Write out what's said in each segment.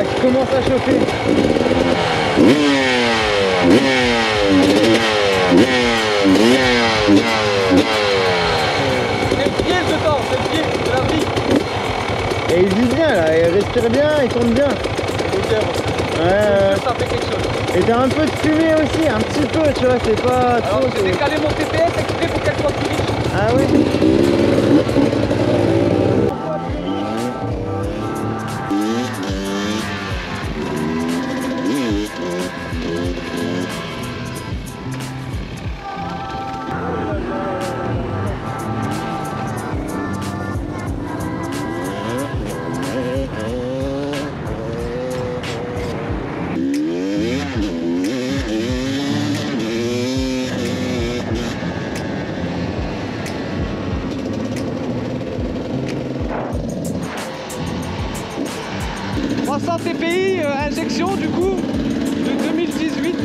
Qui commence à chauffer. C'est le pied ce temps, c'est le pied, c'est la vie. Et il vit bien là, il respire bien, il tourne bien. Ça fait quelque chose. Et t'as un peu de fumée aussi, un petit peu, tu vois, c'est pas... Alors j'ai décalé mon TPS exprès pour qu'elle soit plus vite. Ah oui. TPI, injection du coup de 2018.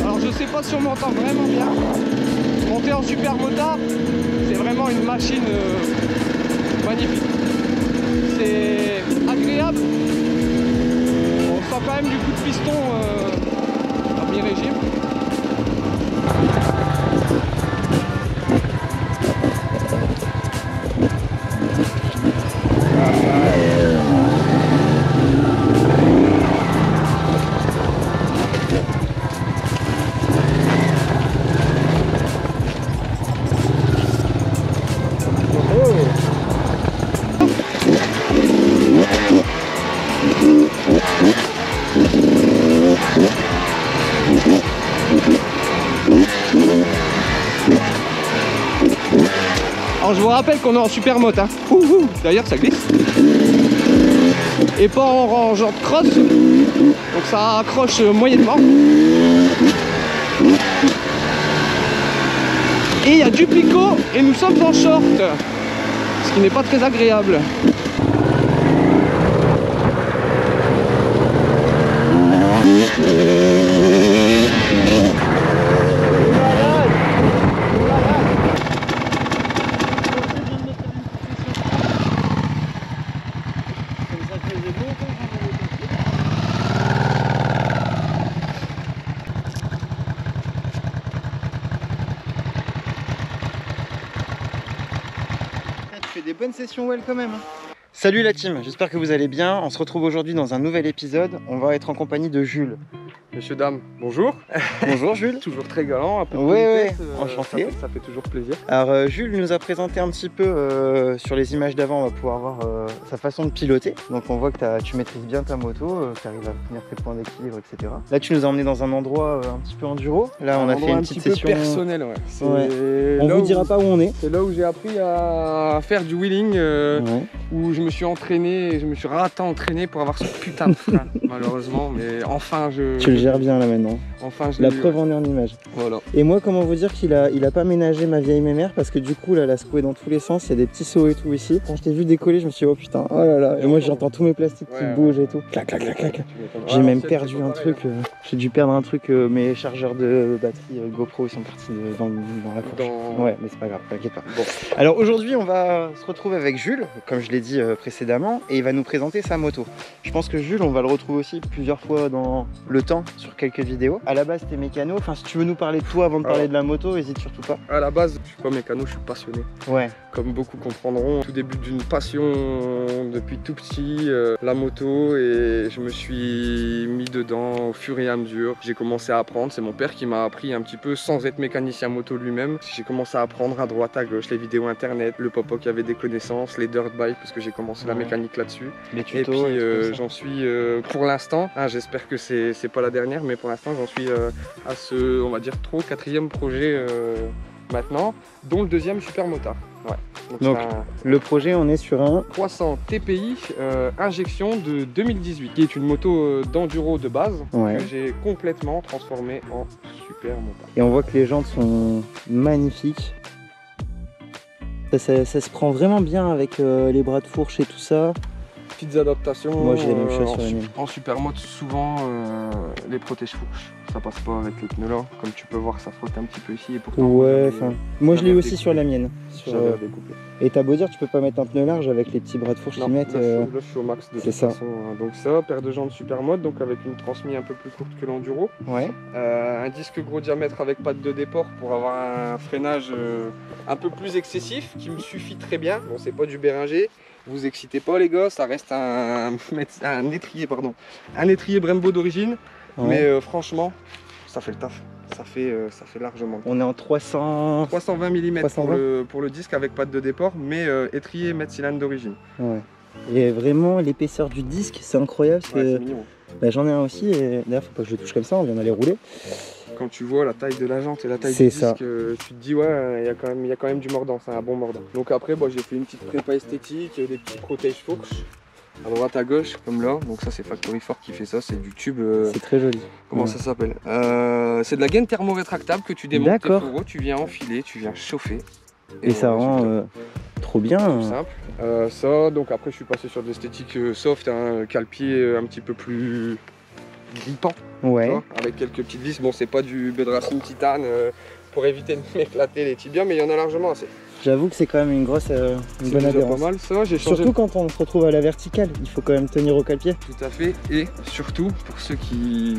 Alors je sais pas si on m'entend vraiment bien. Monter en super motard, c'est vraiment une machine magnifique. C'est agréable. On sent quand même du coup de piston à mi-régime. Alors je vous rappelle qu'on est en super motte, hein. D'ailleurs ça glisse. Et pas en genre de cross, donc ça accroche moyennement. Et il y a du picot et nous sommes en short, ce qui n'est pas très agréable. Des bonnes sessions well quand même. Salut la team, j'espère que vous allez bien. On se retrouve aujourd'hui dans un nouvel épisode. On va être en compagnie de Jules. Messieurs, dames, bonjour. Bonjour Jules. Toujours très galant, un peu de politesse, enchanté. Ça fait toujours plaisir. Alors Jules nous a présenté un petit peu sur les images d'avant, on va pouvoir voir sa façon de piloter. Donc on voit que tu maîtrises bien ta moto, tu arrives à tenir tes points d'équilibre, etc. Là tu nous as emmené dans un endroit un petit peu enduro. Là on a fait une petite session personnelle. Ouais. On vous dira pas où on est. C'est là où j'ai appris à faire du wheeling, où je me suis entraîné, et je me suis entraîné pour avoir ce putain de frein, malheureusement. Mais enfin Tu le gères bien là maintenant. Enfin, la preuve en est en image. Voilà. Et moi, comment vous dire qu'il a pas ménagé ma vieille mémère parce que du coup, là, la secouée dans tous les sens, il y a des petits sauts et tout ici. Quand je t'ai vu décoller, je me suis dit, oh putain, oh là là. Et moi, j'entends tous mes plastiques qui bougent et tout. Clac, clac, clac, clac. J'ai même perdu un truc. J'ai dû perdre un truc. Mes chargeurs de batterie GoPro, ils sont partis dans la poche. Ouais, mais c'est pas grave, t'inquiète pas. Bon. Alors aujourd'hui, on va se retrouver avec Jules, comme je l'ai dit précédemment, et il va nous présenter sa moto. Je pense que Jules, on va le retrouver aussi plusieurs fois dans le temps sur quelques vidéos. À la base t'es mécano, enfin si tu veux nous parler de toi avant de parler de la moto, hésite surtout pas. À la base je suis pas mécano, je suis passionné. Ouais. Comme beaucoup comprendront, tout début d'une passion depuis tout petit, la moto, et je me suis mis dedans au fur et à mesure. J'ai commencé à apprendre, c'est mon père qui m'a appris un petit peu sans être mécanicien moto lui-même. J'ai commencé à apprendre à droite à gauche, les vidéos internet, le papa qui avait des connaissances, les dirt bikes parce que j'ai commencé la mécanique là-dessus. Les tutos, et puis j'en suis pour l'instant, j'espère que c'est pas la dernière, mais pour l'instant j'en suis à ce, on va dire, 4e projet maintenant, dont le deuxième super motard. Ouais. Donc le projet, on est sur un 300 TPI injection de 2018, qui est une moto d'enduro de base, ouais, que j'ai complètement transformée en super motard. Et on voit que les jantes sont magnifiques. Ça se prend vraiment bien avec les bras de fourche et tout ça. Petites adaptations. Moi j'ai les mêmes choses en super mode, souvent les protège fourches, ça passe pas avec les pneus là, comme tu peux voir ça frotte un petit peu ici et pourtant. Ouais, enfin moi je l'ai aussi sur la mienne. Et t'as beau dire tu peux pas mettre un pneu large avec les petits bras de fourche qu'ils mettent. Là je suis au max de toute façon. Donc ça, paire de jantes super mode, donc avec une transmise un peu plus courte que l'enduro. Ouais. Un disque gros diamètre avec patte de déport pour avoir un freinage un peu plus excessif qui me suffit très bien. Bon c'est pas du Beringer. Vous excitez pas les gars, ça reste un étrier Brembo d'origine, ouais, mais franchement, ça fait le taf, ça fait largement. On est en 320 mm pour le disque avec patte de déport, mais étrier Metzeler d'origine. Ouais. Et vraiment l'épaisseur du disque, c'est incroyable. Ouais, bah, j'en ai un aussi, et d'ailleurs faut pas que je le touche comme ça, on vient d'aller rouler. Quand tu vois la taille de la jante et la taille du disque, tu te dis ouais, il y a quand même du mordant, c'est un bon mordant. Donc après, bon, j'ai fait une petite prépa esthétique, des petits protèges fourches, à droite à gauche, comme là. Donc ça c'est Factory Fort qui fait ça, c'est du tube... c'est très joli. Comment ça s'appelle c'est de la gaine thermo-rétractable que tu démontes tes fourreaux, tu viens enfiler, tu viens chauffer. Et ça rend trop bien. Tout simple. Ça, donc après je suis passé sur de l'esthétique soft, un cale-pied un petit peu plus... grippant, ouais, vois, avec quelques petites vis. Bon, c'est pas du bed racing titane pour éviter de m'éclater les tibias, mais il y en a largement assez. J'avoue que c'est quand même une grosse, une bonne adhérence. Pas mal, ça, surtout quand on se retrouve à la verticale, il faut quand même tenir au cale-pied. Tout à fait, et surtout pour ceux qui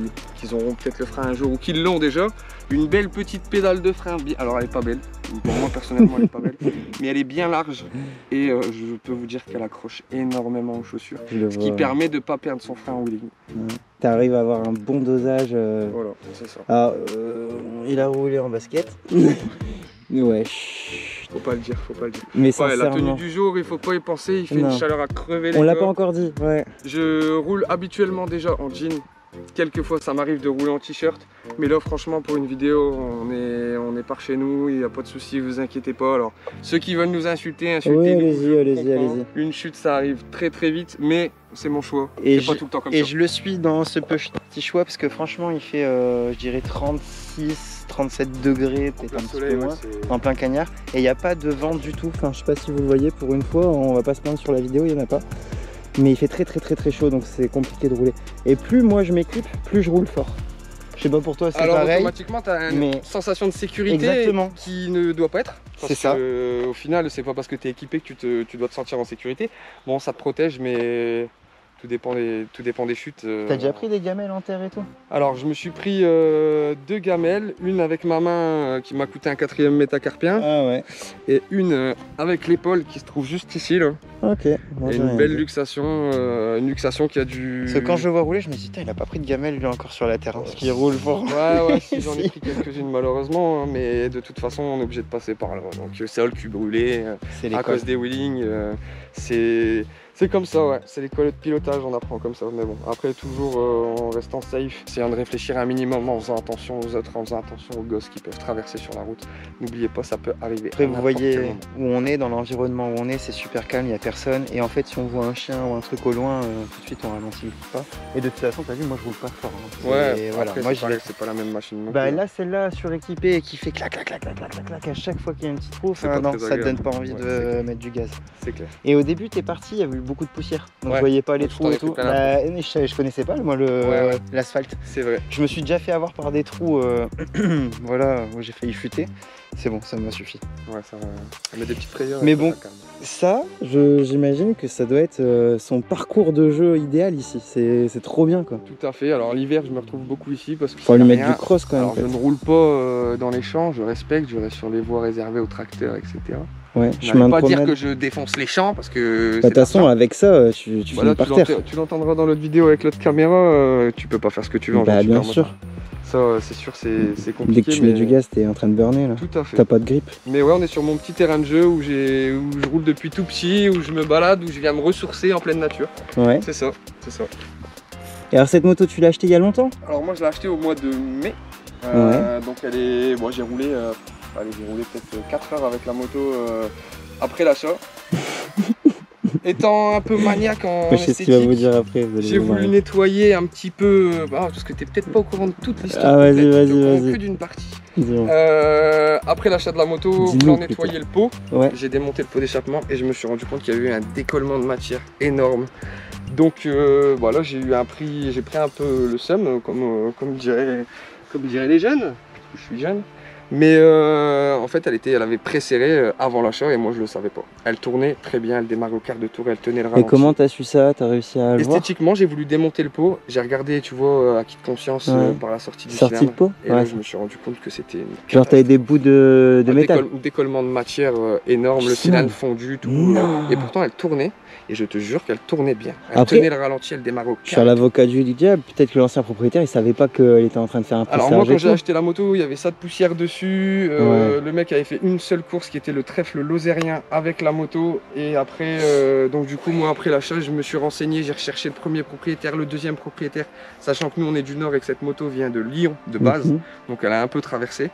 auront peut-être le frein un jour ou qui l'ont déjà, une belle petite pédale de frein. Alors elle est pas belle, pour moi personnellement elle est pas belle, mais elle est bien large et je peux vous dire qu'elle accroche énormément aux chaussures, ce qui permet de pas perdre son frein en wheeling. Ouais. Tu arrives à avoir un bon dosage. Voilà, c'est ça. Alors, il a roulé en basket. Ouais. Faut pas le dire, faut pas le dire. Mais sincèrement, la tenue du jour, il faut pas y penser, il fait une chaleur à crever les gars. On l'a pas encore dit, ouais. Je roule habituellement déjà en jean. Quelquefois ça m'arrive de rouler en t-shirt, mais là franchement pour une vidéo on est par chez nous, il n'y a pas de souci, vous inquiétez pas. Alors ceux qui veulent nous insulter, oui, allez-y. Une chute ça arrive très très vite, mais c'est mon choix, et pas tout le temps comme ça. Et je le suis dans ce petit choix parce que franchement il fait je dirais 36-37 degrés, peut-être un petit peu moins, en plein cagnard, et il n'y a pas de vent du tout, enfin je sais pas si vous le voyez, pour une fois on va pas se plaindre sur la vidéo, il n'y en a pas. Mais il fait très très très très chaud, donc c'est compliqué de rouler. Et plus moi je m'équipe, plus je roule fort. Je sais pas pour toi, c'est pareil. Alors automatiquement tu as une sensation de sécurité. Exactement. Qui ne doit pas être. C'est ça. Au final, c'est pas parce que tu es équipé que tu dois te sentir en sécurité. Bon, ça te protège, mais tout dépend des chutes. T'as déjà pris des gamelles en terre et tout? Alors je me suis pris deux gamelles, une avec ma main qui m'a coûté un 4e métacarpien, et une avec l'épaule qui se trouve juste ici là. Ok. Bon, et une belle luxation, qui a du... Parce que quand je vois rouler, je me dis, il a pas pris de gamelle lui encore sur la terre, hein, parce qu'il roule fort. Ouais, ouais, si, j'en ai pris quelques-unes malheureusement, hein, mais de toute façon on est obligé de passer par là. Donc c'est le cul brûlé, à cause des wheelings, c'est comme ça, ouais. C'est l'école de pilotage, on apprend comme ça. Mais bon, après, toujours en restant safe, essayant de réfléchir un minimum, en faisant attention aux autres, en faisant attention aux gosses qui peuvent traverser sur la route. N'oubliez pas, ça peut arriver. Après, vous voyez où on est, dans l'environnement où on est, c'est super calme, il n'y a personne. Et en fait, si on voit un chien ou un truc au loin, tout de suite, on ralentit le pas. Et de toute façon, t'as vu, moi, je roule pas fort. Hein. Ouais, voilà. Après, moi, c'est pas la même machine. Non, bah, là, celle-là, suréquipée, et qui fait clac, clac, clac, clac, clac, clac, à chaque fois qu'il y a une petite roue, ça te donne pas envie de mettre du gaz. C'est clair. Et au début, t'es parti, il y avait beaucoup de poussière, donc je voyais pas les trous et tout. Je connaissais pas moi l'asphalte. C'est vrai. Je me suis déjà fait avoir par des trous, voilà, où j'ai failli futer. C'est bon, ça m'a suffi. Ouais, ça met des petites frayeurs. Mais bon, ça, j'imagine que ça doit être son parcours de jeu idéal ici. C'est trop bien quoi. Tout à fait. Alors l'hiver, je me retrouve beaucoup ici parce que... Faut lui mettre du cross quand même. Alors je ne roule pas dans les champs, je respecte, je reste sur les voies réservées aux tracteurs, etc. Ouais, je ne peux pas dire que je défonce les champs parce que... De toute façon, avec ça, tu finis par terre. Tu l'entendras dans l'autre vidéo avec l'autre caméra, tu peux pas faire ce que tu veux en genre super motard. Ça, c'est sûr, c'est compliqué. Dès que tu mets du gaz, t'es en train de burner là. Tout à fait. T'as pas de grippe. Mais ouais, on est sur mon petit terrain de jeu où je roule depuis tout petit, où je me balade, où je viens me ressourcer en pleine nature. Ouais. C'est ça, c'est ça. Et alors cette moto, tu l'as achetée il y a longtemps? Alors moi, je l'ai achetée au mois de mai. Donc elle est... Moi, j'ai roulé... Allez, j'ai roulé peut-être 4 heures avec la moto après l'achat. Étant un peu maniaque en esthétique, j'ai voulu nettoyer un petit peu, parce que t'es peut-être pas au courant de toute l'histoire. Ah vas-y. Que d'une partie. Après l'achat de la moto, pour nettoyer le pot, j'ai démonté le pot d'échappement et je me suis rendu compte qu'il y avait eu un décollement de matière énorme. Donc voilà, j'ai pris un peu le seum, comme diraient les jeunes. Je suis jeune. Mais en fait, elle avait pré-serré avant l'achat et moi je le savais pas. Elle tournait très bien, elle démarre au quart de tour, elle tenait le ralenti. Et comment t'as su ça? T'as réussi à le voir? Esthétiquement, j'ai voulu démonter le pot. J'ai regardé, tu vois, acquis de conscience par la sortie du cylindre. Pot et là, je me suis rendu compte que c'était une... Genre t'avais des bouts de métal, décollement de matière énorme, le cylindre fondu, tout. Et pourtant, elle tournait. Et je te jure qu'elle tournait bien. Elle tenait le ralenti, elle démarre au quart. Je suis l'avocat du diable. Peut-être que l'ancien propriétaire, il savait pas qu'elle était en train de faire un peu. Alors moi, quand j'ai acheté la moto, il y avait ça de poussière dessus. Le mec avait fait une seule course qui était le trèfle lausérien avec la moto et après donc du coup moi après l'achat je me suis renseigné, j'ai recherché le premier propriétaire, le deuxième propriétaire, sachant que nous on est du Nord et que cette moto vient de Lyon de base, donc elle a un peu traversé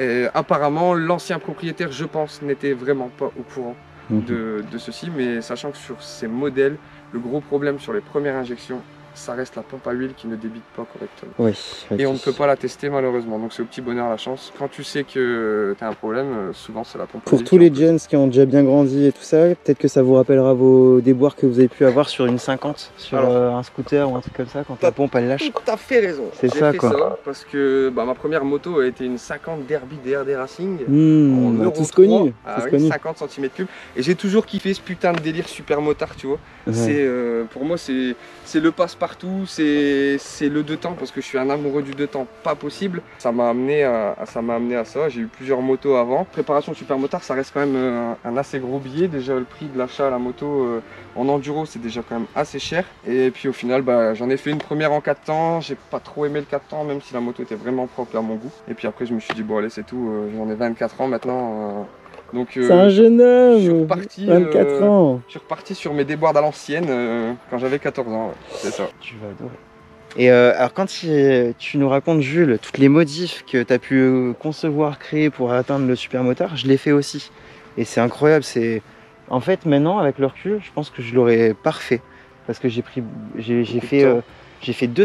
et, apparemment l'ancien propriétaire je pense n'était vraiment pas au courant de ceci, mais sachant que sur ces modèles le gros problème sur les premières injections ça reste la pompe à huile qui ne débite pas correctement. Et on ne peut pas la tester malheureusement, donc c'est au petit bonheur la chance. Quand tu sais que tu as un problème, souvent c'est la pompe à huile. Pour tous les jeunes qui ont déjà bien grandi et tout ça, peut-être que ça vous rappellera vos déboires que vous avez pu avoir sur une 50, sur un scooter ou un truc comme ça, quand la pompe elle lâche. Tout à fait raison. C'est ça quoi. Ça parce que ma première moto a été une 50 Derbi DRD Racing. On a tous connu. 50 cm3. Et j'ai toujours kiffé ce putain de délire super motard, tu vois. Pour moi, c'est le passe-partout. C'est le deux temps parce que je suis un amoureux du deux temps pas possible. Ça m'a amené à ça. J'ai eu plusieurs motos avant. Préparation super motard, ça reste quand même un assez gros billet. Déjà le prix de l'achat à la moto en enduro c'est déjà quand même assez cher. Et puis au final j'en ai fait une première en 4 temps. J'ai pas trop aimé le 4 temps même si la moto était vraiment propre à mon goût. Et puis après je me suis dit bon allez c'est tout, j'en ai 24 ans maintenant. C'est un jeune homme, je suis reparti, 24 ans. Je suis reparti sur mes déboires d'à l'ancienne quand j'avais 14 ans, c'est ça. Tu vas adorer. Et alors quand tu nous racontes, Jules, toutes les modifs que tu as pu concevoir, créer pour atteindre le supermotard, je l'ai fait aussi. Et c'est incroyable, en fait maintenant avec le recul, je pense que je l'aurais parfait. Parce que j'ai fait 2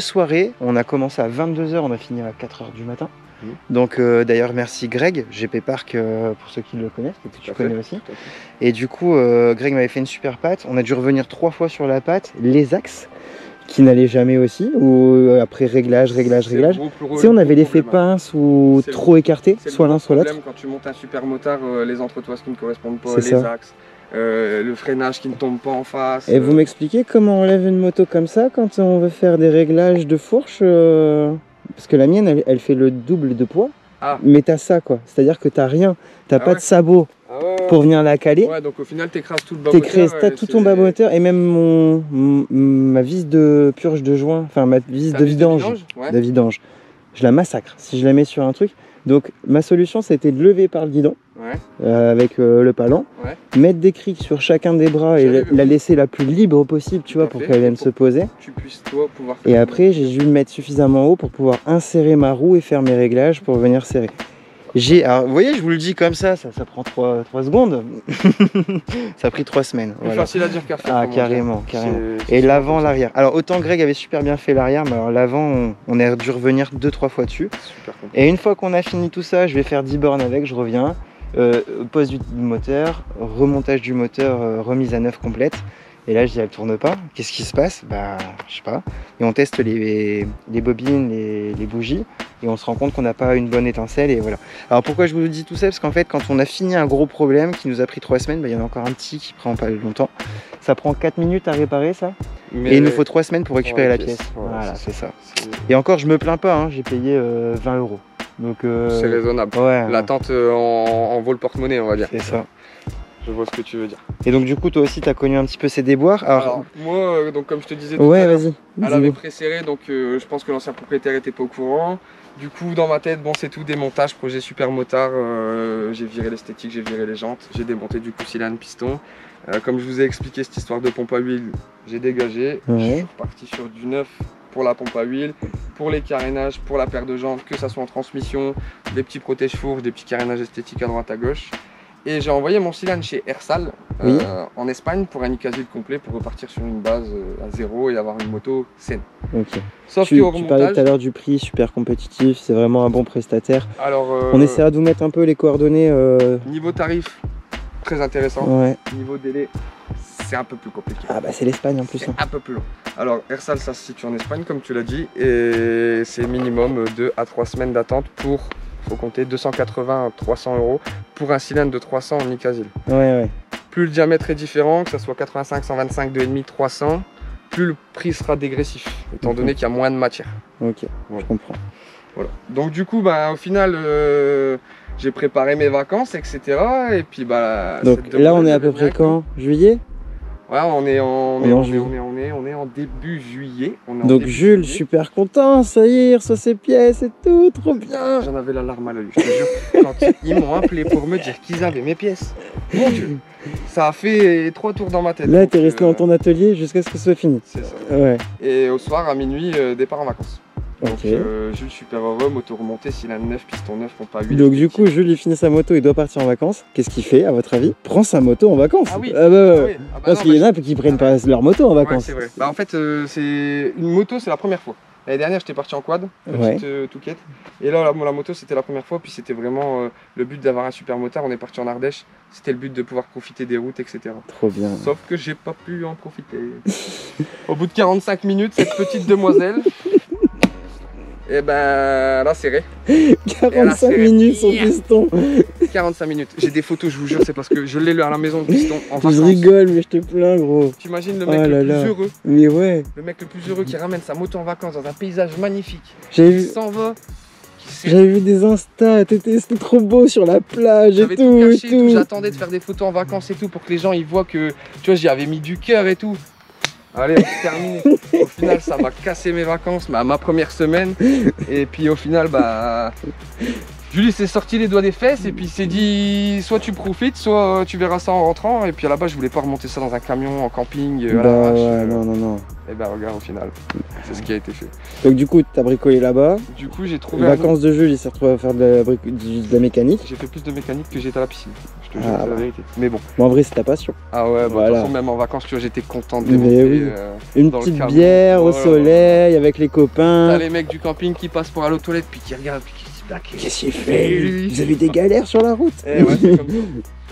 soirées, on a commencé à 22h, on a fini à 4h du matin. Donc d'ailleurs merci Greg, GP Park pour ceux qui le connaissent, et que tu connais aussi. Et du coup Greg m'avait fait une super patte, on a dû revenir 3 fois sur la patte, les axes qui n'allaient jamais aussi, ou après réglage. Si on avait l'effet pince ou trop écarté, soit l'un soit l'autre. Quand tu montes un super motard, les entretoises qui ne correspondent pas, les axes. Le freinage qui ne tombe pas en face. Et vous m'expliquez comment on lève une moto comme ça quand on veut faire des réglages de fourche Parce que la mienne, elle fait le double de poids, mais t'as ça quoi, c'est-à-dire que t'as rien, t'as pas de sabot pour venir la caler. Ouais, donc au final t'écrases tout le bas-moteur. T'as tout ton bas-moteur et même ma vis de purge de joint, enfin ma vis de vidange, je la massacre si je la mets sur un truc. Donc ma solution c'était de lever par le guidon avec le palan, mettre des crics sur chacun des bras et la laisser la plus libre possible, tu vois, pour qu'elle vienne se poser. Tu puisses, toi, pouvoir faire. Et après j'ai dû le mettre suffisamment haut pour pouvoir insérer ma roue et faire mes réglages pour venir serrer. Alors, vous voyez, je vous le dis comme ça, ça prend 3 secondes. Ça a pris 3 semaines. Voilà. Facile à dire qu'à faire. Ah, carrément. Et l'avant, l'arrière. Alors, autant Greg avait super bien fait l'arrière, mais alors l'avant, on a dû revenir 2-3 fois dessus. Super. Et une fois qu'on a fini tout ça, je vais faire 10 bornes avec, je reviens. Pose du moteur, remontage du moteur, remise à neuf complète. Et là, je dis, elle tourne pas. Qu'est-ce qui se passe? Bah, je sais pas. Et on teste les bobines, les bougies, et on se rend compte qu'on n'a pas une bonne étincelle, et voilà. Alors, pourquoi je vous dis tout ça? Parce qu'en fait, quand on a fini un gros problème qui nous a pris 3 semaines, il y en a encore un petit qui prend pas longtemps. Ça prend 4 minutes à réparer, ça. Mais et il nous faut 3 semaines pour récupérer la pièce. Voilà, c'est ça. Et encore, je me plains pas, hein, j'ai payé 20 euros. Donc, c'est raisonnable. Ouais, l'attente en vaut le porte-monnaie, on va dire. C'est ça. Je vois ce que tu veux dire. Et donc du coup toi aussi tu as connu un petit peu ces déboires. Alors moi donc comme je te disais tout à l'heure, elle avait pré-serré, donc je pense que l'ancien propriétaire était pas au courant. Du coup dans ma tête bon c'est tout démontage, projet super motard, j'ai viré l'esthétique, j'ai viré les jantes, j'ai démonté du coup cylindre, piston. Comme je vous ai expliqué cette histoire de pompe à huile, j'ai dégagé, je suis reparti sur du neuf pour la pompe à huile, pour les carénages, pour la paire de jantes, que ça soit en transmission, des petits protège-fourches, des petits carénages esthétiques à droite à gauche. Et j'ai envoyé mon cylindre chez Airsal en Espagne pour un Nicasil complet pour repartir sur une base à zéro et avoir une moto saine. Okay. Sauf qu'au remontage... Tu parlais tout à l'heure du prix super compétitif, c'est vraiment un bon prestataire. Alors, on essaiera de vous mettre un peu les coordonnées. Niveau tarif, très intéressant. Ouais. Niveau délai, c'est un peu plus compliqué. Ah bah c'est l'Espagne en plus. C'est un peu plus long. Alors Airsal, ça se situe en Espagne comme tu l'as dit et c'est minimum 2 à 3 semaines d'attente pour... Faut compter 280-300 € pour un cylindre de 300 en Nicasil. Ouais, ouais. Plus le diamètre est différent, que ce soit 85, 125, 2,5, 300, plus le prix sera dégressif, étant donné qu'il y a moins de matière. Ok, voilà. Je comprends. Voilà. Donc du coup, bah, au final, j'ai préparé mes vacances, etc. Et puis, bah, donc là, on est à peu près quand? Juillet? Ouais, on est en début juillet. Donc Jules, super content, ça y est, il reçoit ses pièces et tout, trop bien. J'en avais la larme à l'œil, je te jure. Quand ils m'ont appelé pour me dire qu'ils avaient mes pièces, mon Dieu, ça a fait 3 tours dans ma tête. Là, t'es resté dans ton atelier jusqu'à ce que ce soit fini. C'est ça. Ouais. Et au soir, à minuit, départ en vacances. Donc okay. Jules, super heureux, moto remontée, cylindre 9, piston 9, pompe à 8. Donc du coup, Jules, il finit sa moto, il doit partir en vacances. Qu'est-ce qu'il fait, à votre avis? Prend sa moto en vacances? Ah oui, parce qu'il y en a qui prennent pas leur moto en vacances. Ouais, c'est vrai. Bah, en fait, une moto, c'est la première fois. L'année dernière, j'étais parti en quad, petite touquette. Et là, la moto, c'était la première fois. Puis c'était vraiment le but d'avoir un super motard. On est parti en Ardèche. C'était le but de pouvoir profiter des routes, etc. Trop bien. Sauf que j'ai pas pu en profiter. Au bout de 45 minutes, cette petite demoiselle... Et ben là, serré. 45 minutes son piston. 45 minutes. J'ai des photos, je vous jure, c'est parce que je l'ai à la maison, le piston. En vacances. Je rigole, mais je te plains, gros. Tu imagines le mec le plus heureux. Mais ouais. Le mec le plus heureux qui ramène sa moto en vacances dans un paysage magnifique. Il s'en va. J'avais vu des instas, c'était trop beau sur la plage et tout. J'attendais de faire des photos en vacances et tout pour que les gens ils voient que tu vois, j'y avais mis du cœur et tout. Allez, c'est terminé. Au final, ça m'a cassé mes vacances, ma première semaine. Et puis au final, bah, Julie s'est sorti les doigts des fesses et puis il s'est dit soit tu profites, soit tu verras ça en rentrant. Et puis à la base, je voulais pas remonter ça dans un camion, en camping, à la vache. Non, non, non. Et bah regarde, au final, c'est ce qui a été fait. Donc du coup, t'as bricolé là-bas. Du coup, j'ai trouvé... Les vacances de Jules, il s'est retrouvé à faire de la mécanique. J'ai fait plus de mécanique que j'étais à la piscine. Je te jure, c'est la vérité. Mais bon. Mais en vrai, c'est ta passion. Ah ouais, bah, voilà. De toute façon, même en vacances, tu vois, j'étais content de démonter, une petite bière au soleil, avec les copains. T'as les mecs du camping qui passent pour aller aux toilettes, puis qui regardent, puis qui se plaquent. Qu'est-ce qu'il fait? Vous avez des galères sur la route. Et ouais, c'est comme ça.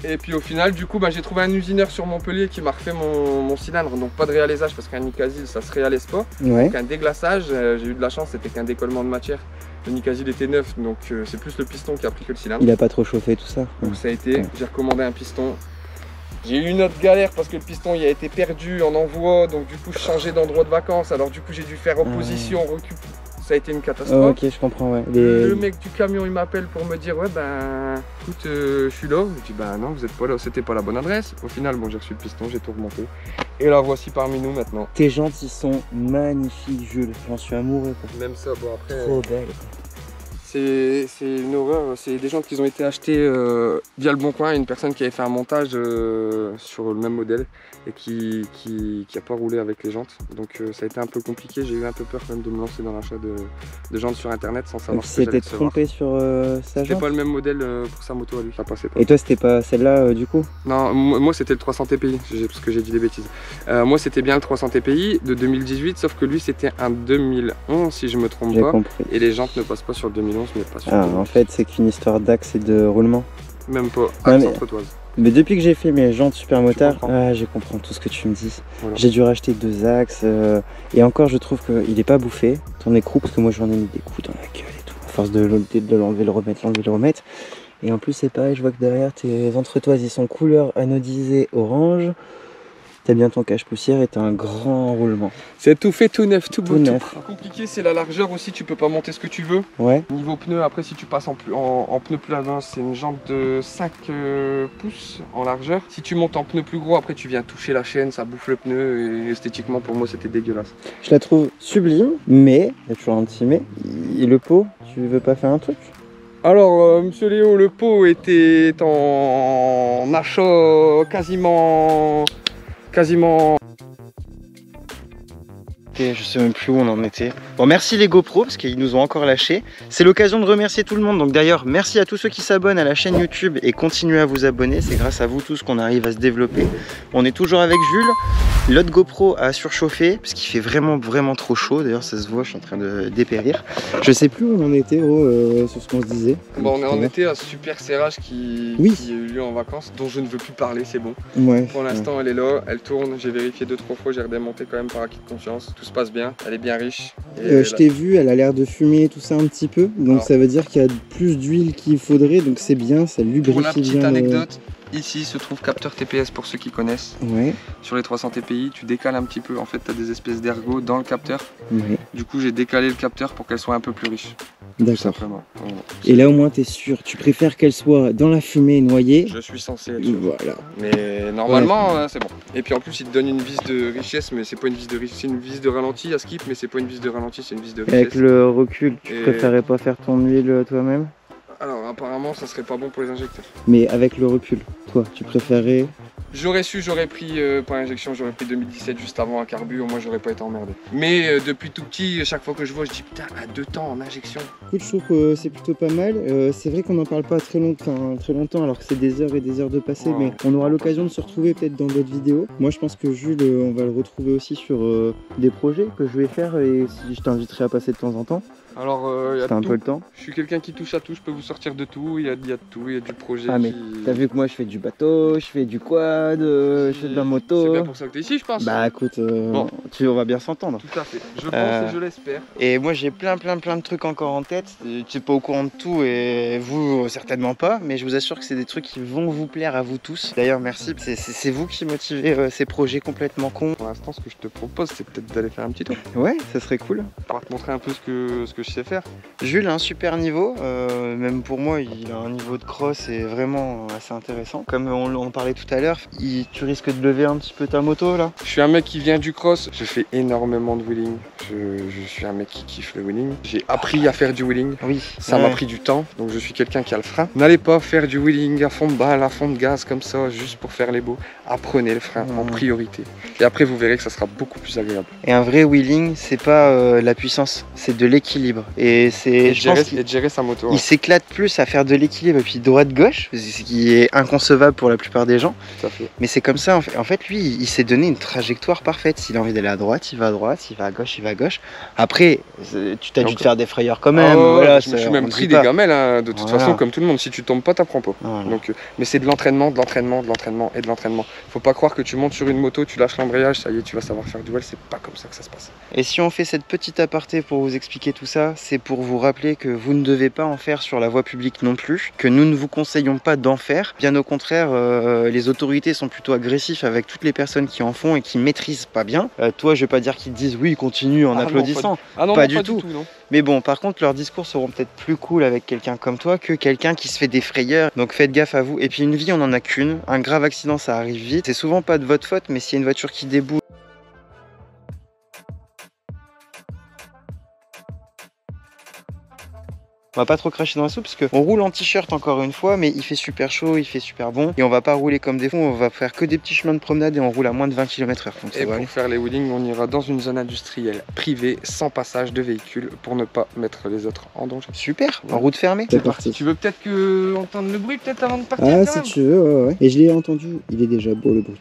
Et puis au final, du coup, bah, j'ai trouvé un usineur sur Montpellier qui m'a refait mon cylindre. Donc pas de réalisage parce qu'un Nicasil, ça se réalise pas. Ouais. Donc un déglaçage, j'ai eu de la chance, c'était qu'un décollement de matière. Le Nicasil était neuf, donc c'est plus le piston qui a pris que le cylindre. Il a pas trop chauffé tout ça. Donc ça a été, j'ai recommandé un piston. J'ai eu une autre galère parce que le piston il a été perdu en envoi. Donc du coup, je changeais d'endroit de vacances. Alors du coup, j'ai dû faire opposition, recul. Ça a été une catastrophe. Ok, je comprends, ouais. Le mec du camion, il m'appelle pour me dire, ouais, ben, écoute, je suis là. Je dis, ben non, vous êtes pas là, c'était pas la bonne adresse. Au final, bon, j'ai reçu le piston, j'ai tout remonté. Et la voici parmi nous maintenant. Tes jantes, ils sont magnifiques, Jules. J'en suis amoureux. Même ça, bon, après... Trop belle. C'est une horreur. C'est des jantes qui ont été achetées via le Bon Coin. Une personne qui avait fait un montage sur le même modèle et qui a pas roulé avec les jantes. Donc ça a été un peu compliqué. J'ai eu un peu peur quand même de me lancer dans l'achat de jantes sur internet sans savoir ce que j'allais recevoir. Tu t'es trompé sur sa jante? C'était pas le même modèle pour sa moto à lui. Ça passait pas. Et toi, c'était pas celle-là du coup? Non, moi c'était le 300 TPI parce que j'ai dit des bêtises. Moi c'était bien le 300 TPI de 2018, sauf que lui c'était un 2011 si je me trompe pas. Compris. Et les jantes ne passent pas sur 2011. Mais pas sûr. Ah, en fait, c'est qu'une histoire d'axe et de roulement. Même pas, axe entre-toise. Mais depuis que j'ai fait mes jantes supermotards, je comprends tout ce que tu me dis. Voilà. J'ai dû racheter 2 axes. Et encore, je trouve qu'il n'est pas bouffé, ton écrou, parce que moi j'en ai mis des coups dans la gueule et tout. À force de l'enlever, le remettre, l'enlever, le remettre. Et en plus, c'est pareil, je vois que derrière tes entretoises, ils sont couleur anodisée orange. T'as bien ton cache-poussière et t'as un grand roulement. C'est tout fait, tout neuf, tout beau, tout neuf. Compliqué, c'est la largeur aussi, tu peux pas monter ce que tu veux. Ouais. Niveau pneu, après si tu passes en pneu plus large, c'est une jante de 5 pouces en largeur. Si tu montes en pneu plus gros, après tu viens toucher la chaîne, ça bouffe le pneu et esthétiquement pour moi c'était dégueulasse. Je la trouve sublime, mais, il y a toujours un petit mais, et le pot, tu veux pas faire un truc? Alors, monsieur Léo, le pot était en achat quasiment... Je sais même plus où on en était. Bon, merci les GoPro parce qu'ils nous ont encore lâché. C'est l'occasion de remercier tout le monde. Donc d'ailleurs, merci à tous ceux qui s'abonnent à la chaîne YouTube et continuez à vous abonner. C'est grâce à vous tous qu'on arrive à se développer. On est toujours avec Jules. L'autre GoPro a surchauffé parce qu'il fait vraiment trop chaud. D'ailleurs, ça se voit, je suis en train de dépérir. Je sais plus où on en était, sur ce qu'on se disait. Bon, on est en été, un super serrage qui a eu lieu en vacances, dont je ne veux plus parler, c'est bon. Ouais, pour l'instant, elle est là, elle tourne. J'ai vérifié 2-3 fois, j'ai redémonté quand même par acquis de confiance. Tout se passe bien, elle est bien riche. Je t'ai vu, elle a l'air de fumer tout ça un petit peu, donc ça veut dire qu'il y a plus d'huile qu'il faudrait, donc c'est bien, ça lubrifie bien. Pour la petite anecdote, ici se trouve capteur TPS pour ceux qui connaissent. Ouais. Sur les 300 TPI, tu décales un petit peu, en fait tu as des espèces d'ergots dans le capteur. Ouais. Du coup j'ai décalé le capteur pour qu'elle soit un peu plus riche. D'accord. Et là au moins tu es sûr, tu préfères qu'elle soit dans la fumée noyée. Je suis censé être sûr. Voilà. Mais normalement c'est bon. Et puis en plus il te donne une vis de richesse, mais c'est pas une vis de richesse, c'est une vis de ralenti à skip, mais c'est pas une vis de ralenti, c'est une vis de richesse. Avec le recul, tu préférais pas faire ton huile toi-même? Alors apparemment ça serait pas bon pour les injecteurs. Mais avec le recul, toi tu préférais? J'aurais su, j'aurais pris par injection, j'aurais pris 2017 juste avant un carbu, au moins j'aurais pas été emmerdé. Mais depuis tout petit, chaque fois que je vois, je dis putain, à 2 temps en injection. Écoute, je trouve que c'est plutôt pas mal. C'est vrai qu'on n'en parle pas très longtemps, alors que c'est des heures et des heures de passé, mais on aura l'occasion de se retrouver peut-être dans d'autres vidéos. Moi je pense que Jules, on va le retrouver aussi sur des projets que je vais faire et je t'inviterai à passer de temps en temps. Alors, t'as un peu le temps. Je suis quelqu'un qui touche à tout, je peux vous sortir de tout, il y a de tout, il y a du projet. Ah, mais t'as vu que moi je fais du bateau, je fais du quad, je fais de la moto. C'est bien pour ça que t'es ici, je pense. Bah écoute, bon. On va bien s'entendre. Tout à fait, je pense et je l'espère. Et moi j'ai plein de trucs encore en tête, je suis pas au courant de tout et vous certainement pas, mais je vous assure que c'est des trucs qui vont vous plaire à vous tous. D'ailleurs, merci, c'est vous qui motivez ces projets complètement cons. Pour l'instant, ce que je te propose, c'est peut-être d'aller faire un petit tour. Ouais, ça serait cool. On va te montrer un peu ce que je sais faire. Jules a un super niveau, même pour moi il a un niveau de cross et vraiment assez intéressant. Comme on parlait tout à l'heure, tu risques de lever un petit peu ta moto là. Je suis un mec qui vient du cross, je fais énormément de wheeling, je suis un mec qui kiffe le wheeling. J'ai appris à faire du wheeling, ça m'a pris du temps, donc je suis quelqu'un qui a le frein. N'allez pas faire du wheeling à fond de balle, à fond de gaz comme ça, juste pour faire les beaux. Apprenez le frein en priorité et après vous verrez que ça sera beaucoup plus agréable. Et un vrai wheeling, c'est pas la puissance, c'est de l'équilibre. Et c'est gérer sa moto. Il s'éclate plus à faire de l'équilibre et puis droite-gauche, ce qui est inconcevable pour la plupart des gens. Tout à fait. Mais c'est comme ça, en fait lui, il s'est donné une trajectoire parfaite. S'il a envie d'aller à droite, il va à droite, s'il va à gauche, il va à gauche. Après, tu t'as dû te faire des frayeurs quand même. Voilà, je me suis même pris des gamelles, hein, de toute façon, comme tout le monde. Si tu tombes pas, t'apprends pas. Voilà. Donc, mais c'est de l'entraînement. Faut pas croire que tu montes sur une moto, tu lâches l'embrayage, ça y est, tu vas savoir faire du duel. C'est pas comme ça que ça se passe. Et si on fait cette petite aparté pour vous expliquer tout ça, c'est pour vous rappeler que vous ne devez pas en faire sur la voie publique non plus, que nous ne vous conseillons pas d'en faire. Bien au contraire, les autorités sont plutôt agressives avec toutes les personnes qui en font et qui maîtrisent pas bien. Toi, je vais pas dire qu'ils disent oui, continue en applaudissant. Non, pas du tout. Mais bon, par contre, leurs discours seront peut-être plus cool avec quelqu'un comme toi que quelqu'un qui se fait des frayeurs. Donc faites gaffe à vous. Et puis une vie, on n'en a qu'une. Un grave accident, ça arrive vite. C'est souvent pas de votre faute, mais s'il y a une voiture qui déboule, on va pas trop cracher dans la soupe parce qu'on roule en t-shirt encore une fois, mais il fait super chaud, il fait super bon et on va pas rouler comme des fous, on va faire que des petits chemins de promenade et on roule à moins de 20 km/h. Et pour faire les wheelings, on ira dans une zone industrielle privée sans passage de véhicules pour ne pas mettre les autres en danger. Super, en route fermée. C'est parti. Tu veux peut-être que entendre le bruit peut-être avant de partir? Ah si tu veux, ouais. Et je l'ai entendu, il est déjà beau le bruit.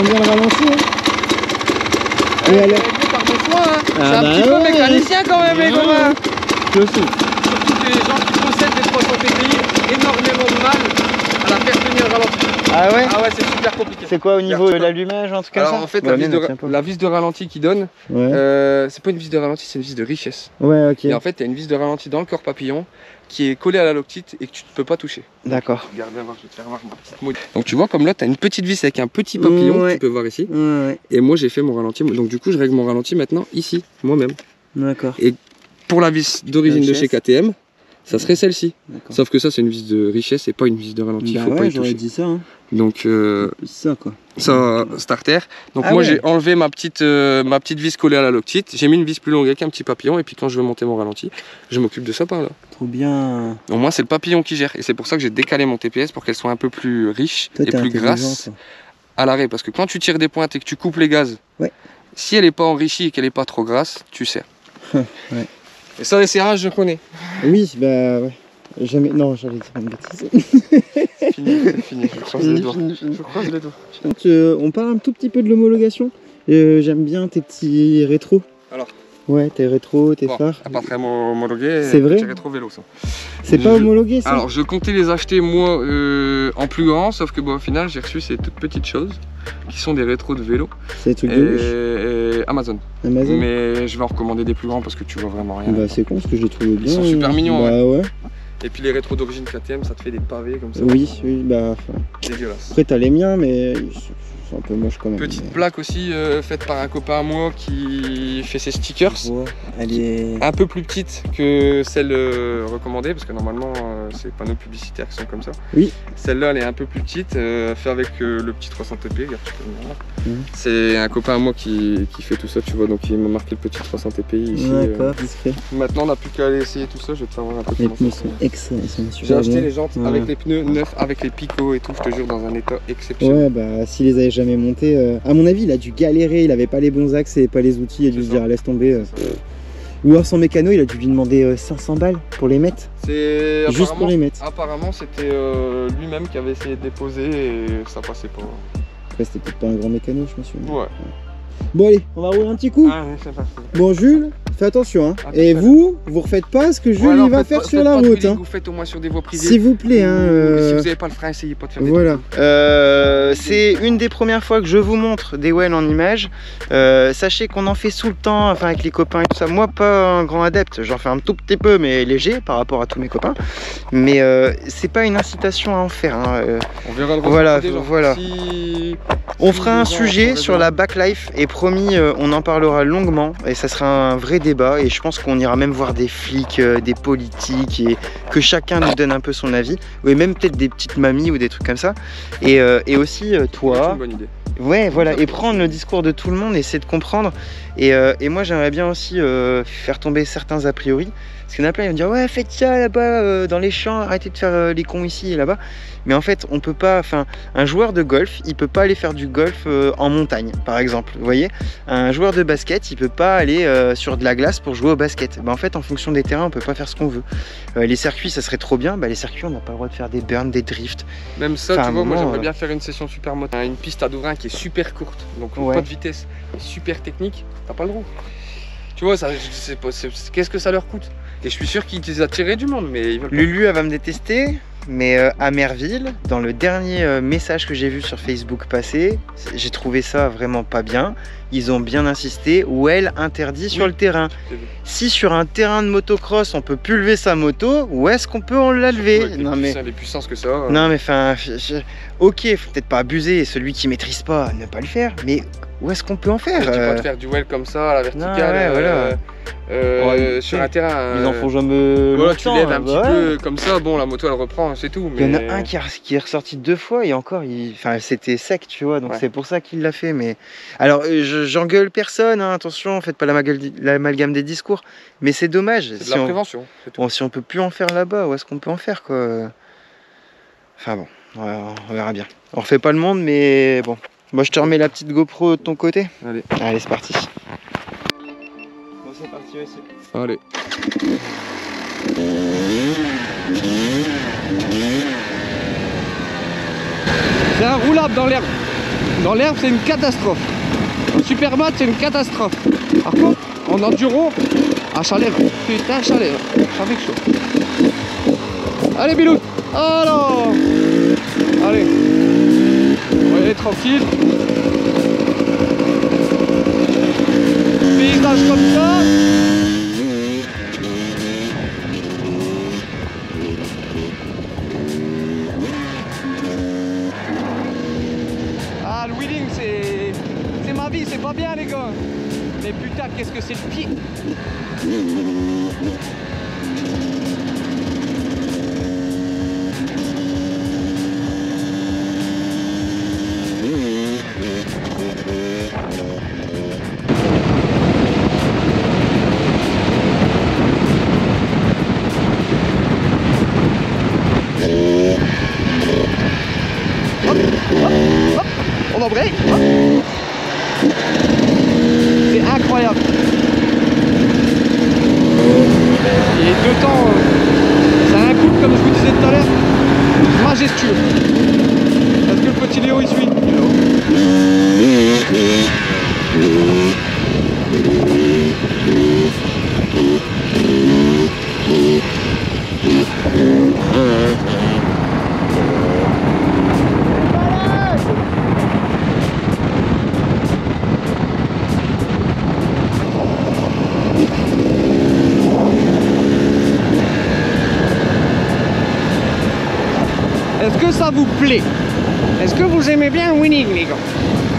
On vient le ralentir. Elle est par mon soin, hein. C'est un petit peu mécanicien quand même, les gars. Je sais. Surtout que les gens qui possèdent des 300 TPI, énormément de mal à la faire tenir ralentir. Ah ouais, c'est super. compliqué. C'est quoi au niveau de l'allumage en tout cas? Alors en fait, la vis de ralenti qui donne, c'est pas une vis de ralenti, c'est une vis de richesse. Ouais, ok. Et en fait, tu as une vis de ralenti dans le corps papillon qui est collée à la loctite et que tu ne peux pas toucher. D'accord. Regarde, viens voir, je vais te faire voir. Donc tu vois, comme là, tu as une petite vis avec un petit papillon, tu peux voir ici. Et moi, j'ai fait mon ralenti. Donc du coup, je règle mon ralenti maintenant ici, moi-même. D'accord. Et pour la vis d'origine de chez KTM, ça serait celle-ci. Sauf que ça, c'est une vis de richesse et pas une vis de ralenti. Bah faut pas y toucher. Dit ça, hein. Donc ça quoi. Ça, starter. Donc moi j'ai enlevé ma petite vis collée à la loctite. J'ai mis une vis plus longue avec un petit papillon et puis quand je veux monter mon ralenti, je m'occupe de ça par là. Trop bien. Au moins c'est le papillon qui gère et c'est pour ça que j'ai décalé mon TPS pour qu'elle soit un peu plus riche et plus grasse à l'arrêt. Parce que quand tu tires des pointes et que tu coupes les gaz, si elle n'est pas enrichie et qu'elle n'est pas trop grasse, tu serres. Et ça, les serrages, je connais. Oui, bah ouais. Jamais. Non, j'allais dire une bêtise. C'est fini, c'est fini. Je croise les doigts. On parle un tout petit peu de l'homologation. J'aime bien tes petits rétros. Alors. Ouais, tes rétros, tes phares. Pas très homologué. C'est vrai. Tes rétro vélo, ça. C'est pas homologué, ça. Alors, je comptais les acheter moi en plus grand, sauf que bon, au final, j'ai reçu ces toutes petites choses qui sont des rétros de vélo. C'est des trucs de Amazon. Amazon. Mais je vais en recommander des plus grands parce que tu vois vraiment rien. Bah, c'est con parce que je les trouve bien. Ils sont super mignons. Bah ouais. Et puis les rétros d'origine KTM, ça te fait des pavés comme ça. Oui, oui, bah. Dégueulasse. Après, t'as les miens, mais. Un peu moche quand même. Petite plaque aussi faite par un copain à moi qui fait ses stickers. Ouais, elle est un peu plus petite que celle recommandée parce que normalement c'est panneaux publicitaires qui sont comme ça. Oui. Celle-là elle est un peu plus petite, fait avec le petit 300 TPI. C'est un copain à moi qui fait tout ça, tu vois. Donc il m'a marqué le petit 300 TPI ici. D'accord, discret. Maintenant on n'a plus qu'à aller essayer tout ça. Je vais te faire voir un peu. Les pneus sont excellents. J'ai acheté les jantes avec les pneus neufs, avec les picots et tout. Je te jure, dans un état exceptionnel. Ouais, bah si les avait jamais monté, à mon avis il a dû galérer, il avait pas les bons axes et pas les outils, il a dû se dire laisse tomber. Ou alors son mécano il a dû lui demander 500 balles pour les mettre, juste pour les mettre. Apparemment c'était lui-même qui avait essayé de déposer et ça passait pas. Après c'était peut-être pas un grand mécano, je me souviens. Ouais. Bon allez, on va rouler un petit coup. Ah, oui, bon Jules, fais attention hein. Et vous refaites pas ce que Jules il va faire sur la route. Hein. Vous faites au moins sur des voies privées. S'il vous plaît. Hein, Si vous n'avez pas le frein, essayez pas de faire des c'est une des premières fois que je vous montre des Well en images. Sachez qu'on en fait sous le temps, enfin avec les copains et tout ça. Moi pas un grand adepte, j'en fais un tout petit peu mais léger par rapport à tous mes copains. Mais c'est pas une incitation à en faire. Hein. On verra le voilà. Si... On fera un sujet sur la backlife et promis, on en parlera longuement et ça sera un vrai débat et je pense qu'on ira même voir des flics, des politiques et que chacun nous donne un peu son avis ou même peut-être des petites mamies ou des trucs comme ça et aussi toi. Une bonne idée. Ouais voilà, et prendre le discours de tout le monde, essayer de comprendre et moi j'aimerais bien aussi faire tomber certains a priori parce qu'il y en a plein qui vont dire ouais faites ça là-bas dans les champs, arrêtez de faire les cons ici et là-bas, mais en fait on peut pas, enfin un joueur de golf il peut pas aller faire du golf en montagne par exemple, vous voyez, un joueur de basket il peut pas aller sur de la glace pour jouer au basket, ben, en fait en fonction des terrains on peut pas faire ce qu'on veut, les circuits ça serait trop bien, ben, les circuits on n'a pas le droit de faire des burns, des drifts, même ça enfin, tu vois, moi j'aimerais bien faire une session super moto, une piste à Douvrin qui super courte, donc pas de vitesse, super technique, t'as pas le droit. Tu vois, qu'est-ce que ça leur coûte? Et je suis sûr qu'ils attiraient du monde, mais ils veulent pas. Lulu, elle va me détester, mais à Merville, dans le dernier message que j'ai vu sur Facebook passer, j'ai trouvé ça vraiment pas bien. Ils ont bien insisté, Well interdit sur le terrain. Si sur un terrain de motocross on peut plus lever sa moto, où est-ce qu'on peut en la lever? Non mais les puissances que ça. Non mais enfin, ok, faut peut-être pas abuser. Celui qui maîtrise pas, ne pas le faire. Mais où est-ce qu'on peut en faire? Tu peux te faire du Well comme ça à la verticale. Non, sur un terrain. Ils en font jamais. Voilà, tu lèves un petit peu comme ça. Bon, la moto elle reprend, c'est tout. Mais... Il y en a un qui est ressorti deux fois et encore, enfin c'était sec, tu vois. Donc c'est pour ça qu'il l'a fait. Mais alors j'engueule personne, hein, attention, faites pas l'amalgame des discours, mais c'est dommage. C'est de la prévention. Bon, si on peut plus en faire là-bas, où est-ce qu'on peut en faire quoi? Enfin bon, on verra bien. On refait pas le monde, mais bon. Moi je te remets la petite GoPro de ton côté. Allez. Allez, c'est parti. Bon, c'est parti aussi. Allez. C'est un roulable dans l'herbe. Dans l'herbe, c'est une catastrophe. En super mat, c'est une catastrophe. Par contre, en enduro, à chaleur. Putain, chaleur. Ça fait chaud. Allez, Bilou. Alors. Allez. Ouais. on est tranquille. Paysage comme ça. Ah, le wheeling, c'est ma vie, c'est pas bien les gars. Mais putain, qu'est-ce que c'est le pied. C'est incroyable. Et deux temps, ça a un coup, comme je vous disais tout à l'heure, majestueux. Parce que le petit Léo il suit. Est-ce que ça vous plaît? Est-ce que vous aimez bien le winning les gars?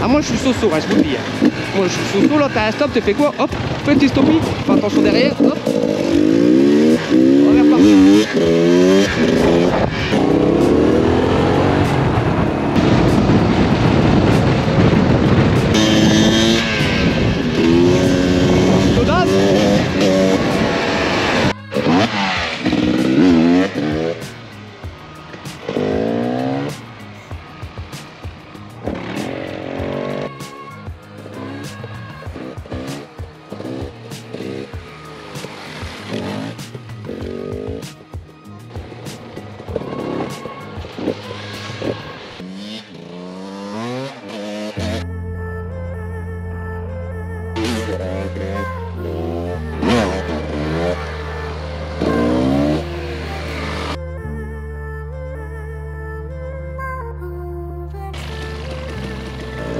Ah moi je suis soso, hein, je vous le dis. Hein. Moi je suis soso, là t'as un stop, tu fais quoi? Hop, petit stoppie, fais attention derrière, hop. On est reparti.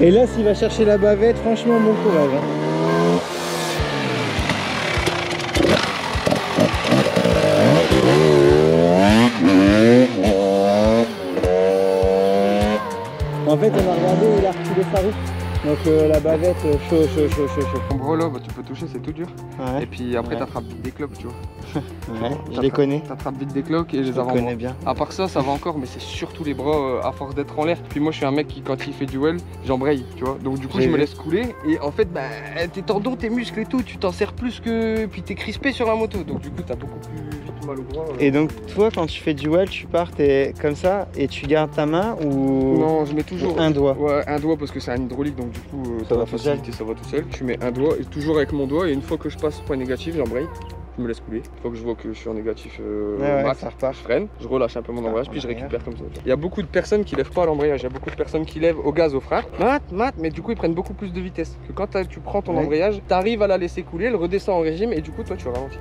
Et là, s'il va chercher la bavette, franchement, bon courage. Hein. En fait, on a regardé l'arc de sa route. Donc la bavette, chaud. Ton brelo, bah, tu peux toucher, c'est tout dur. Ouais. Et puis après, t'attrapes vite des cloques, tu vois. Ouais, je les connais. T'attrapes vite des cloques et les avant-bras. Je connais bien. À part ça, ça va encore, mais c'est surtout les bras à force d'être en l'air. Puis moi, je suis un mec qui, quand il fait du duel, j'embraye, tu vois. Donc du coup, je me laisse couler. Et en fait, bah, tes tendons, tes muscles et tout, tu t'en sers plus que. Puis t'es crispé sur la moto. Donc du coup, t'as beaucoup plus vite mal au bras. Et donc, toi, quand tu fais du duel, tu pars, t'es comme ça et tu gardes ta main ou. Non, je mets toujours. Un doigt. Ouais, un doigt parce que c'est un hydraulique. Donc, du coup, ça va faciliter, ça va tout seul. Tu mets un doigt, et toujours avec mon doigt, et une fois que je passe point négatif, j'embraye, je me laisse couler. Une fois que je vois que je suis en négatif, max, je freine, je relâche un peu mon embrayage, puis je récupère comme ça. Il y a beaucoup de personnes qui lèvent pas à l'embrayage, il y a beaucoup de personnes qui lèvent au gaz, au frein, mais du coup, ils prennent beaucoup plus de vitesse. Que quand tu prends ton embrayage, tu arrives à la laisser couler, elle redescend en régime, et du coup, toi, tu ralentis.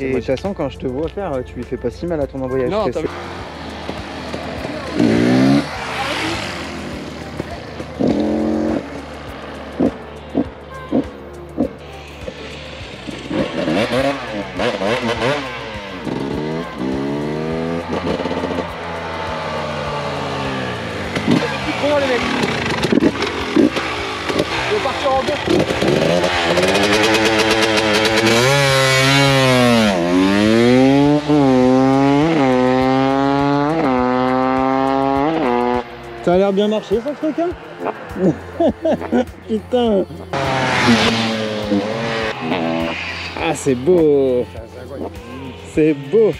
Et de toute façon, quand je te vois faire, tu lui fais pas si mal à ton embrayage. Non, ça a l'air bien marché ça, ce truc hein. Putain. Ah c'est beau. C'est beau.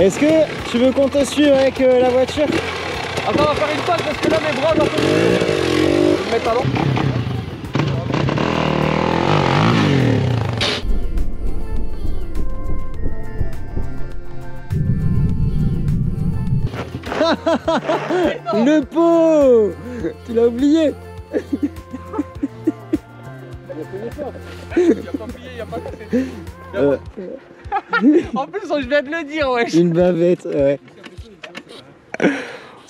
Est-ce que tu veux qu'on te suive avec la voiture? Attends, on va faire une pause parce que là mes bras, j'en peux plus. Je vais mettre avant. Le pot. Tu l'as oublié. En plus, je viens de le dire, wesh. Une bavette, ouais.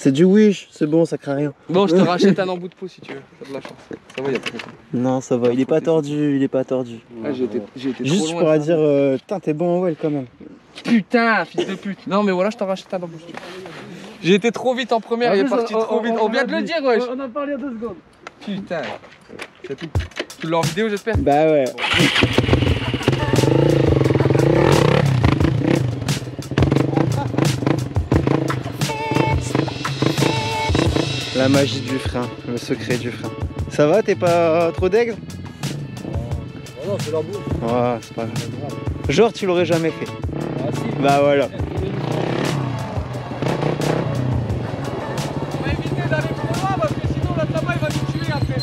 C'est du Wish, c'est bon, ça craint rien. Bon, je te rachète un embout de peau si tu veux. T'as de la chance. Ça va, y a plus. Non, ça va, il est pas tordu, il est pas tordu. Ah, j'ai été juste trop loin, je pourrais dire, putain, t'es bon en well quand même. Putain, fils de pute. Non, mais voilà, je te rachète un embout. J'ai été trop vite en première, il est parti trop vite. On vient de le dire, wesh. On a parlé en 2 secondes. Putain. C'est tout. Tu l'as en vidéo, j'espère? Bah ouais. Bon. La magie du frein, le secret du frein. Ça va, t'es pas trop d'aigle? Oh non, c'est leur boulot. Oh, c'est pas grave. Genre, tu l'aurais jamais fait. Ah si. Bah voilà. On va éviter d'aller trop loin parce que sinon la tabac il va nous tuer après.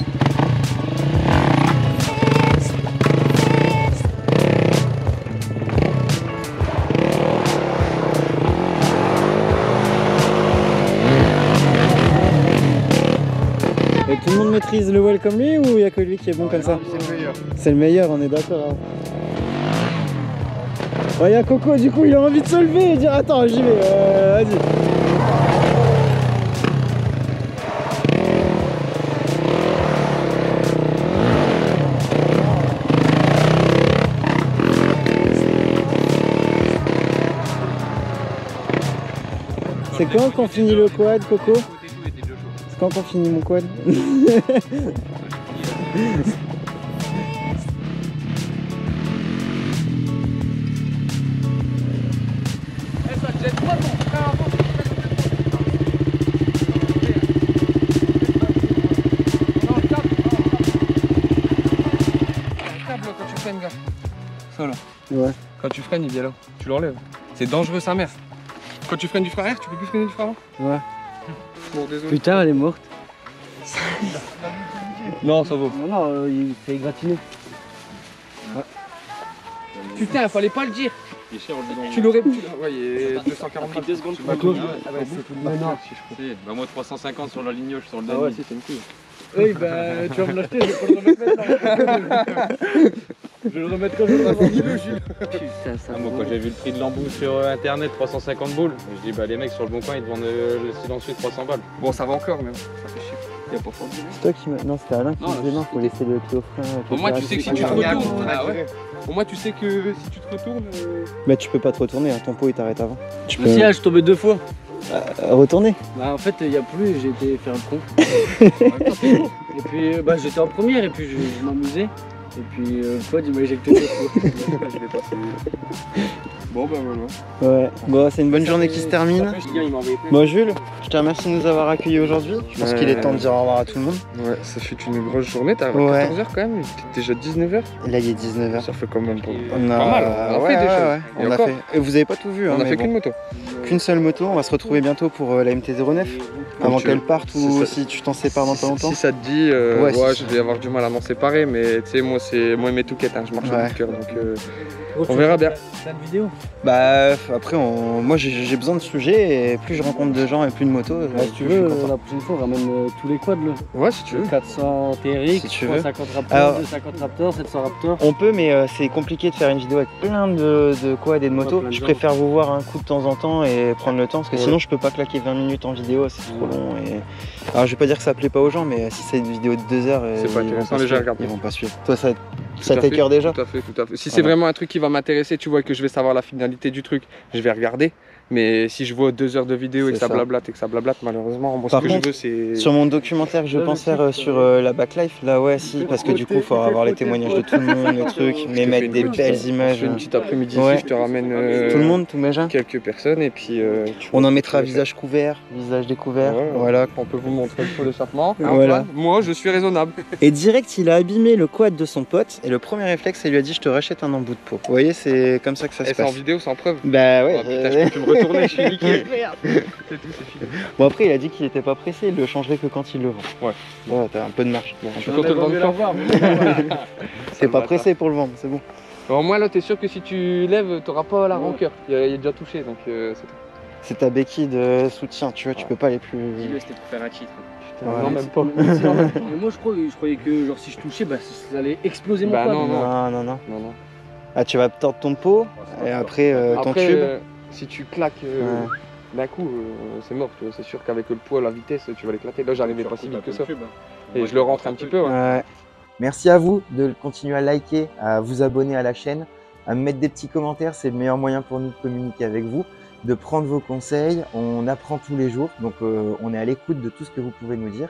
Tout le monde maîtrise le well comme lui ou il n'y a que lui qui est bon comme ça? C'est le meilleur. C'est le meilleur, on est d'accord. Il y a Coco, du coup il a envie de se lever et dire attends, j'y vais, vas-y. C'est quand qu'on finit le quad, Coco? Quand on finit mon quad. Quand tu freines, il vient là. Tu l'enlèves. C'est dangereux sa mère. Quand tu freines du frein arrière, tu peux plus freiner du frein avant. Ouais. Bon, putain, elle est morte. Non, ça vaut. Non, non, il fait gratiner. Ouais. Putain, il fallait pas le dire. Il est cher, tu l'aurais pu. Ouais, il est 242 secondes. Tu m'as connu. Ah ouais, c'est tout le monde. Bah, moi, 350 sur la lignoche, sur le dernier. Ah ouais, c'est une couille. Oui, bah, tu vas me l'acheter, je vais pas le remettre maintenant. Je vais le remettre quand je vais avoir 1000 euros, Jules. Putain, ça. Moi, quand j'ai vu le prix de l'embout sur internet, 350 boules, je dis, bah, les mecs sur le bon coin, ils te vendent le silencieux 300 balles. Bon, ça va encore, même. Ça fait chier. C'est toi qui m'a. Non, c'était Alain qui me disait non, faut laisser le pied au frein. Au moins, tu sais que si tu te retournes. Ah ouais. Au moins, tu sais que si tu te retournes. Bah, tu peux pas te retourner, ton pot il t'arrête avant. Tu peux. Si, là, je suis tombé 2 fois. Retourner. Bah en fait il n'y a plus, j'ai été faire un con. Et puis bah j'étais en première et puis je m'amusais. Et puis Fod il m'a éjecté 2 fois. Bon bah voilà. Ouais, bon c'est une bonne journée qui se termine. Bon Jules, je te remercie de nous avoir accueillis aujourd'hui. Je pense qu'il est temps de dire au revoir à tout le monde. Ouais, ça fait une grosse journée, t'as 14h quand même, t'es déjà 19h. Là il est 19h. Ça fait quand même pas mal, on a fait des choses. On a fait. Vous avez pas tout vu, on a fait qu'une moto. Qu'une seule moto, on va se retrouver bientôt pour la MT09 avant qu'elle parte ou si tu t'en sépares dans pas longtemps. Si ça te dit, ouais, je vais avoir du mal à m'en séparer, mais tu sais, moi c'est moi et mes touquettes, je marche au cœur donc on verra bien. T'as une vidéo? Bah après, moi j'ai besoin de sujets et plus je rencontre de gens et plus de motos. Si tu veux, la prochaine fois on ramène tous les quads là. Ouais, si tu veux. 400 TRX, 350 Raptors, 250 Raptors, 700 Raptors. On peut, mais c'est compliqué de faire une vidéo avec plein de quads et de motos. Je préfère vous voir un coup de temps en temps et prendre le temps parce que sinon je peux pas claquer 20 minutes en vidéo, c'est trop long. Alors je vais pas dire que ça plaît pas aux gens, mais si c'est une vidéo de 2 heures, ils vont pas suivre. Toi ça t'écœure déjà? Tout à fait, tout à fait. Si c'est vraiment un truc qui va m'intéresser, tu vois, que je vais savoir la finalité du truc, je vais regarder. Mais si je vois 2 heures de vidéo et que ça blablate, malheureusement, bon, ce que je veux c'est... Sur mon documentaire que je pense faire sur la backlife, là ouais si, parce que du coup il faut avoir les témoignages de tout le monde, le truc, mais mettre des belles images. Une petite après-midi ici, je te ramène tout le monde, tout méja. Quelques personnes et puis... on en mettra visage couvert, visage découvert, voilà. On peut vous montrer le faux d'échappement. Moi je suis raisonnable. Et direct il a abîmé le quad de son pote et le premier réflexe il lui a dit je te rachète un embout de peau. Vous voyez c'est comme ça que ça se passe. Et c'est en vidéo sans preuve? Bah ouais. Tourner, je suis niqué. C'est tout, c'est fini. Bon après il a dit qu'il était pas pressé, il le changerait que quand il le vend. Ouais. Bon t'as un peu de marge. Bon, je suis content de vendre. C'est pas pressé pour le vendre, c'est bon. Au moins là t'es sûr que si tu lèves, t'auras pas la rancœur. Il est déjà touché donc c'est tout. C'est ta béquille de soutien, tu vois, tu peux pas aller plus. Dis-le, c'était pour faire un titre. Non, même pas. Mais moi je croyais que genre si je touchais, bah ça allait exploser mon poids. Non. Ah tu vas tordre ton pot et après ton tube. Si tu claques d'un coup, c'est mort, tu vois, c'est sûr qu'avec le poids, la vitesse, tu vas l'éclater. Là, j'arrivais pas si vite que ça. Cube, hein. Et moi, je le rentre un petit peu. Ouais. Merci à vous de continuer à liker, à vous abonner à la chaîne, à me mettre des petits commentaires, c'est le meilleur moyen pour nous de communiquer avec vous, de prendre vos conseils, on apprend tous les jours, donc on est à l'écoute de tout ce que vous pouvez nous dire.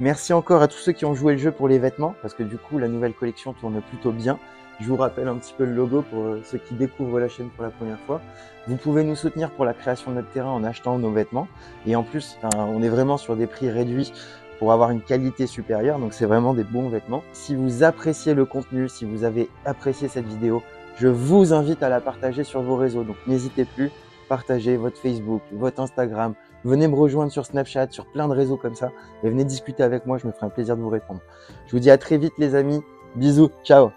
Merci encore à tous ceux qui ont joué le jeu pour les vêtements, parce que du coup, la nouvelle collection tourne plutôt bien. Je vous rappelle un petit peu le logo pour ceux qui découvrent la chaîne pour la première fois. Vous pouvez nous soutenir pour la création de notre terrain en achetant nos vêtements. Et en plus, on est vraiment sur des prix réduits pour avoir une qualité supérieure. Donc, c'est vraiment des bons vêtements. Si vous appréciez le contenu, si vous avez apprécié cette vidéo, je vous invite à la partager sur vos réseaux. Donc, n'hésitez plus, partagez votre Facebook, votre Instagram. Venez me rejoindre sur Snapchat, sur plein de réseaux comme ça. Et venez discuter avec moi, je me ferai un plaisir de vous répondre. Je vous dis à très vite les amis. Bisous, ciao!